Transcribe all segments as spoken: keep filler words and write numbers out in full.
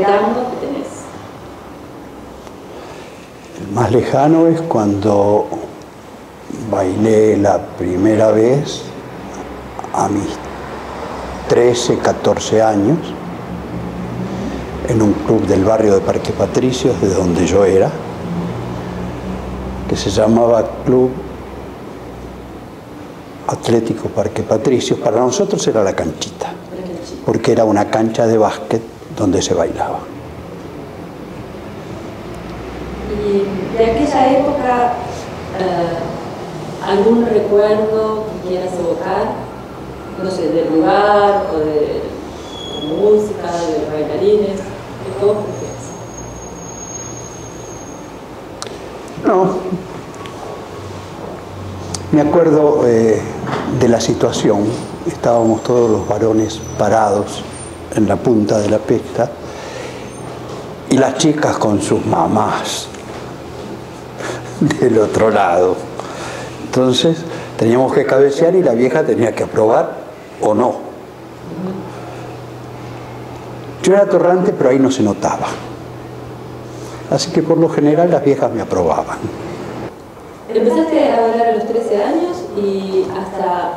verano que tenés? El más lejano es cuando bailé la primera vez a mis trece, catorce años en un club del barrio de Parque Patricios, de donde yo era, que se llamaba Club Atlético Parque Patricios. Para nosotros era la canchita, porque era una cancha de básquet donde se bailaba. ¿Y de aquella época eh, algún recuerdo que quieras evocar? No sé, del lugar, o de, de música, de bailarines, de todo. No, me acuerdo eh, de la situación. Estábamos todos los varones parados en la punta de la pista y las chicas con sus mamás del otro lado. Entonces teníamos que cabecear y la vieja tenía que aprobar o no. Yo era torrante, pero ahí no se notaba. Así que por lo general las viejas me aprobaban. Empezaste a bailar a los trece años y hasta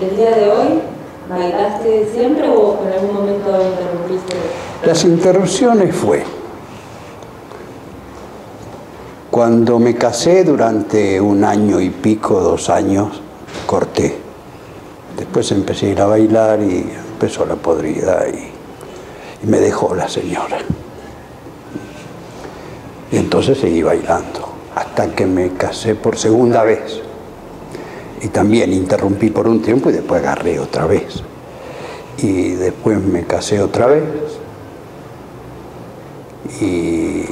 el día de hoy, ¿bailaste siempre o en algún momento interrumpiste? Las interrupciones fue cuando me casé. Durante un año y pico, dos años, corté. Después empecé a ir a bailar y empezó la podrida y, y me dejó la señora. Y entonces seguí bailando, hasta que me casé por segunda vez. Y también interrumpí por un tiempo y después agarré otra vez. Y después me casé otra vez. Y,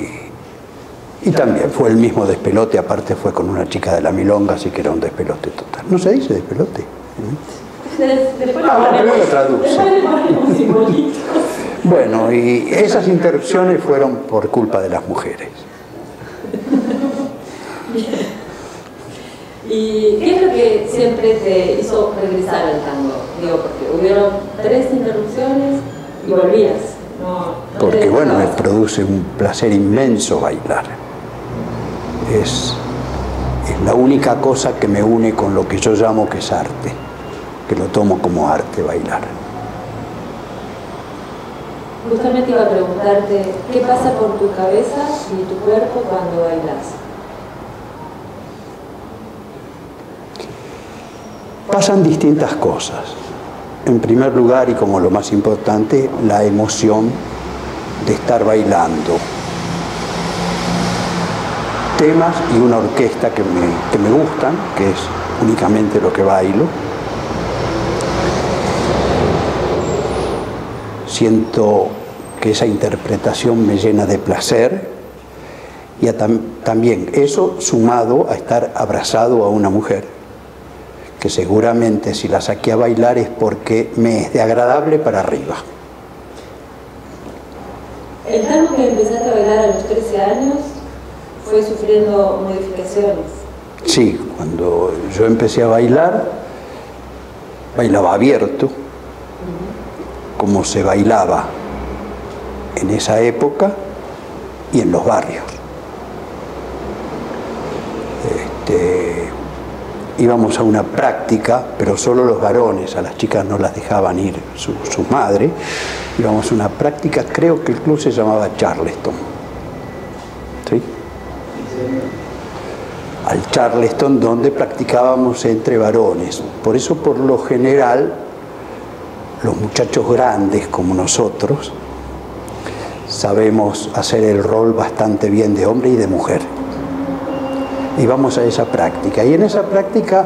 y también fue el mismo despelote, aparte fue con una chica de la milonga, así que era un despelote total. ¿No se dice despelote? Después ah, bueno, lo traduce. Bueno, y esas interrupciones fueron por culpa de las mujeres. ¿Y qué es lo que siempre te hizo regresar al tango? Digo, porque hubieron tres interrupciones y volvías. No, no porque, bueno, me produce un placer inmenso bailar. Es, es la única cosa que me une con lo que yo llamo que es arte, que lo tomo como arte, bailar. Justamente iba a preguntarte, ¿qué pasa por tu cabeza y tu cuerpo cuando bailas? Pasan distintas cosas. En primer lugar, y como lo más importante, la emoción de estar bailando. Temas y una orquesta que me, que me gustan, que es únicamente lo que bailo. Siento que esa interpretación me llena de placer. Y tam también eso sumado a estar abrazado a una mujer, que seguramente si la saqué a bailar es porque me es de agradable para arriba. El tango que empezaste a bailar a los trece años fue sufriendo modificaciones. Sí, cuando yo empecé a bailar, bailaba abierto, uh-huh, como se bailaba en esa época y en los barrios. Este... Íbamos a una práctica, pero solo los varones, a las chicas no las dejaban ir su, su madre. Íbamos a una práctica, creo que el club se llamaba Charleston. ¿Sí? Al Charleston, donde practicábamos entre varones. Por eso, por lo general, los muchachos grandes como nosotros sabemos hacer el rol bastante bien de hombre y de mujer. Y vamos a esa práctica. Y en esa práctica,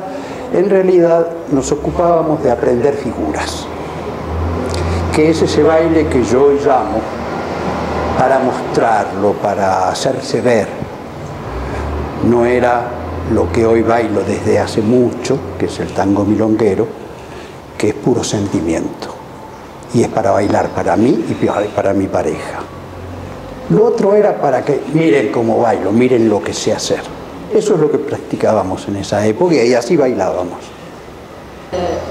en realidad, nos ocupábamos de aprender figuras. Que es ese baile que yo hoy llamo para mostrarlo, para hacerse ver. No era lo que hoy bailo desde hace mucho, que es el tango milonguero, que es puro sentimiento. Y es para bailar para mí y para mi pareja. Lo otro era para que miren cómo bailo, miren lo que sé hacer. Eso es lo que practicábamos en esa época y así bailábamos.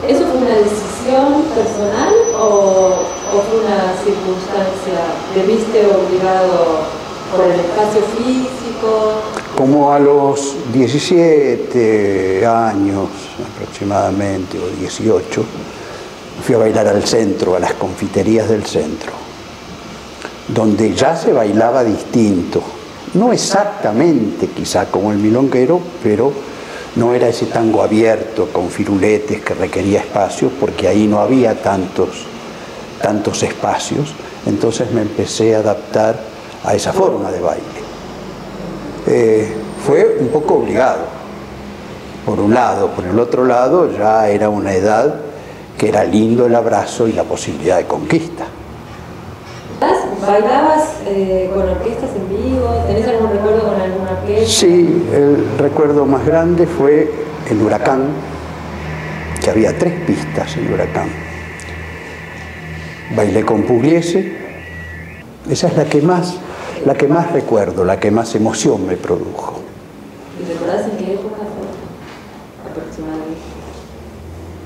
¿Eso fue una decisión personal o, o fue una circunstancia? ¿Te viste obligado por el espacio físico? Como a los diecisiete años aproximadamente, o dieciocho, fui a bailar al centro, a las confiterías del centro, donde ya se bailaba distinto, no exactamente quizá como el milonguero, pero no era ese tango abierto con firuletes que requería espacios, porque ahí no había tantos, tantos espacios. Entonces me empecé a adaptar a esa forma de baile. Eh, fue un poco obligado, por un lado. Por el otro lado, ya era una edad que era lindo el abrazo y la posibilidad de conquista. ¿Bailabas eh, con orquestas en vivo? ¿Tenés algún recuerdo con alguna orquesta? Sí, el recuerdo más grande fue el Huracán, que había tres pistas en Huracán. Bailé con Pugliese, esa es la que más, la que más recuerdo, la que más emoción me produjo. ¿Y recordás en qué época fue? Aproximadamente.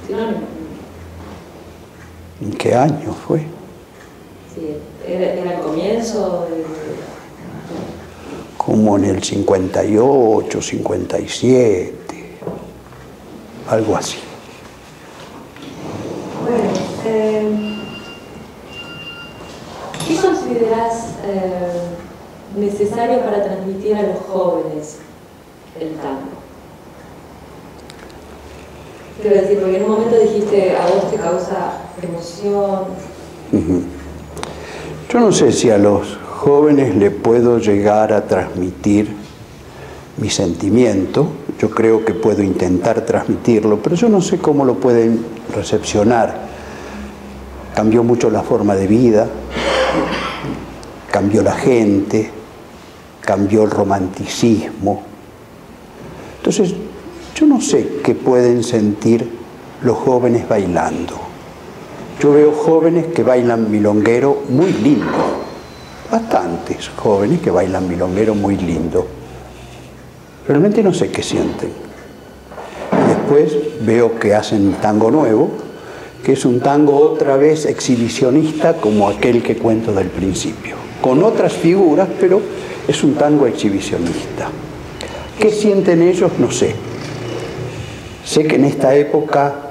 ¿Sí, no? ¿En qué año fue? Sí. ¿Era, era el comienzo? De... Como en el cincuenta y ocho, cincuenta y siete, algo así. Bueno, eh, ¿qué consideras eh, necesario para transmitir a los jóvenes el tango? Quiero decir, porque en un momento dijiste, a vos te causa emoción. Uh-huh. Yo no sé si a los jóvenes le puedo llegar a transmitir mi sentimiento. Yo creo que puedo intentar transmitirlo, pero yo no sé cómo lo pueden recepcionar. Cambió mucho la forma de vida, cambió la gente, cambió el romanticismo. Entonces, yo no sé qué pueden sentir los jóvenes bailando. Yo veo jóvenes que bailan milonguero muy lindo, bastantes jóvenes que bailan milonguero muy lindo. Realmente no sé qué sienten. Después veo que hacen un tango nuevo, que es un tango otra vez exhibicionista como aquel que cuento del principio, con otras figuras, pero es un tango exhibicionista. ¿Qué sienten ellos? No sé. Sé que en esta época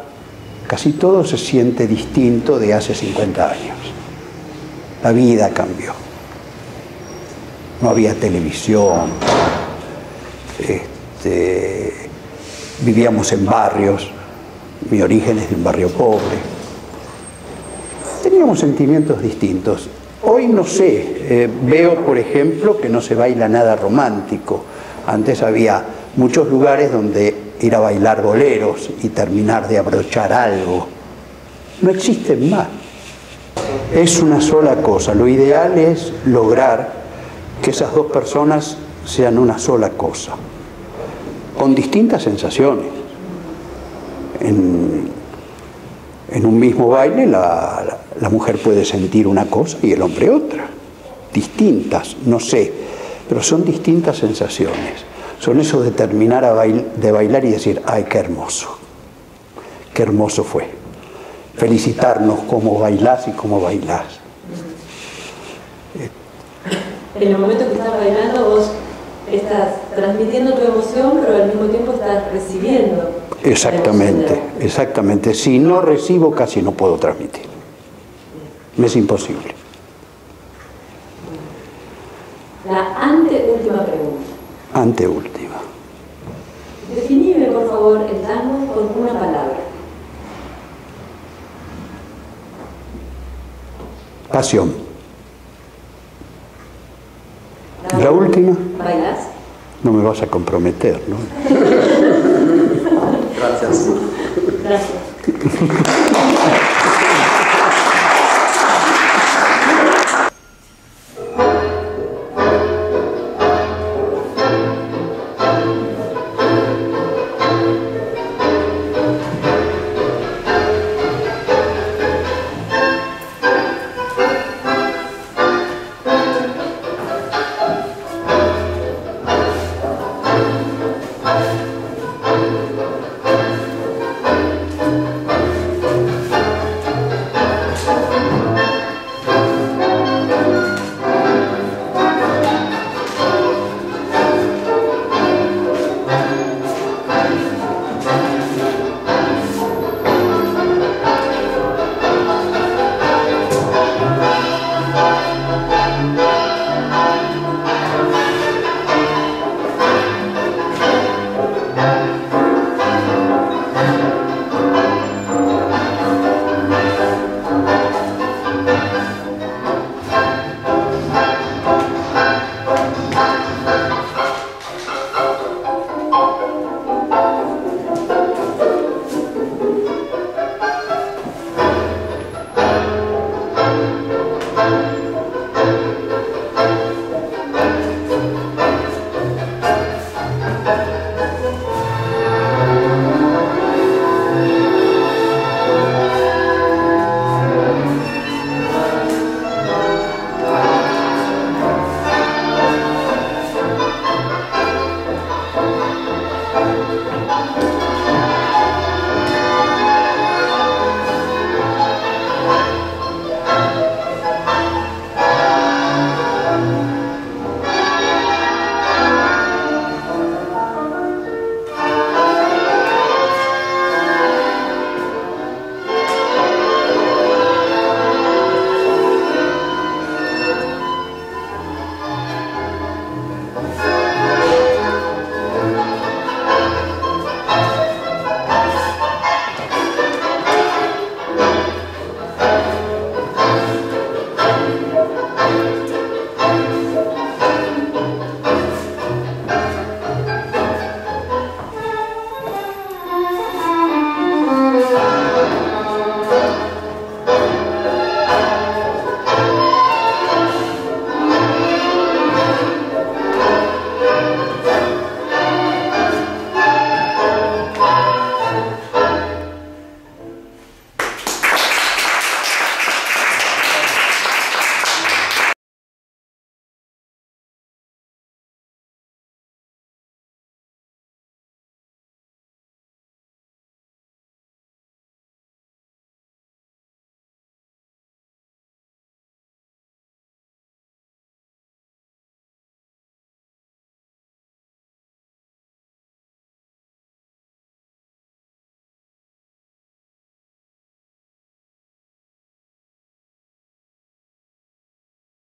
casi todo se siente distinto de hace cincuenta años. La vida cambió. No había televisión. Este, vivíamos en barrios. Mi origen es de un barrio pobre. Teníamos sentimientos distintos. Hoy no sé. Eh, veo, por ejemplo, que no se baila nada romántico. Antes había muchos lugares donde ir a bailar boleros y terminar de abrochar algo. No existen más. Es una sola cosa. Lo ideal es lograr que esas dos personas sean una sola cosa, con distintas sensaciones. En, en un mismo baile la, la, la mujer puede sentir una cosa y el hombre otra. Distintas, no sé, pero son distintas sensaciones. Son esos de terminar a bail, de bailar y decir, ¡ay, qué hermoso! ¡Qué hermoso fue! Felicitarnos cómo bailás y cómo bailás. En el momento que estás bailando, vos estás transmitiendo tu emoción, pero al mismo tiempo estás recibiendo. Exactamente, exactamente. Si no recibo, casi no puedo transmitir. Me es imposible. La anteúltima pregunta. Anteúltima. Definime, por favor, el tango con una palabra. Pasión. La, ¿La última? ¿Bailas? No me vas a comprometer, ¿no? Gracias. Gracias.